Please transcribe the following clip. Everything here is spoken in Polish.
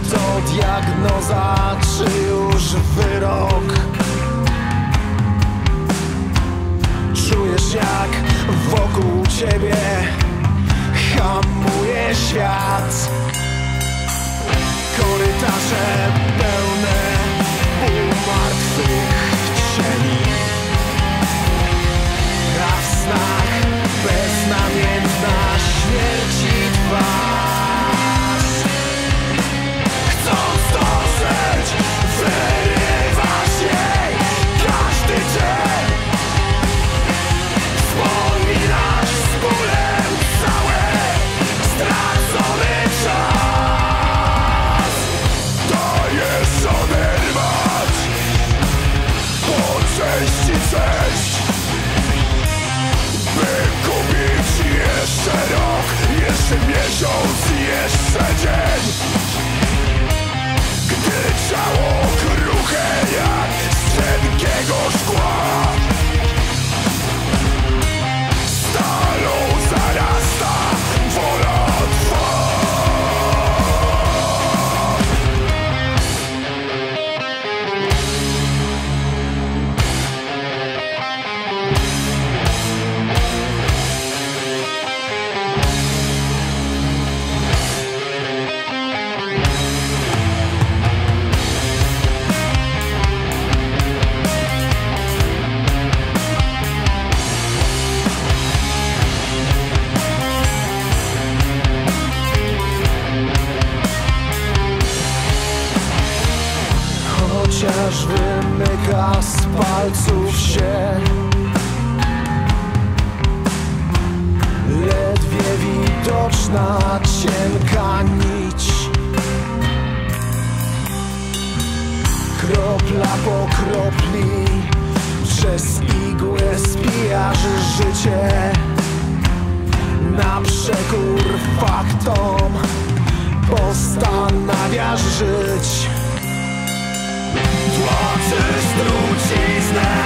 to diagnoza, czy już wyrok? Czujesz, jak wokół ciebie hamuje świat. Korytarze pełne półmartwych cieni, a w snach beznamiętna śmierci twarz. Chcąc dożyć, wyrywasz jej każdy dzień. Wspominasz z bólem cały stracony czas. Dajesz oderwać od części część, by kupić jeszcze rok, jeszcze miesiąc, jeszcze dzień. Gdy ciało kruche jak z cienkiego szkła, stalą zarasta wola twa. Chociaż wymyka z palców się, ledwie widoczna cienka nić, kropla po kropli przez igłę spijasz życie. Na przekór faktom postanawiasz żyć. Tłoczysz truciznę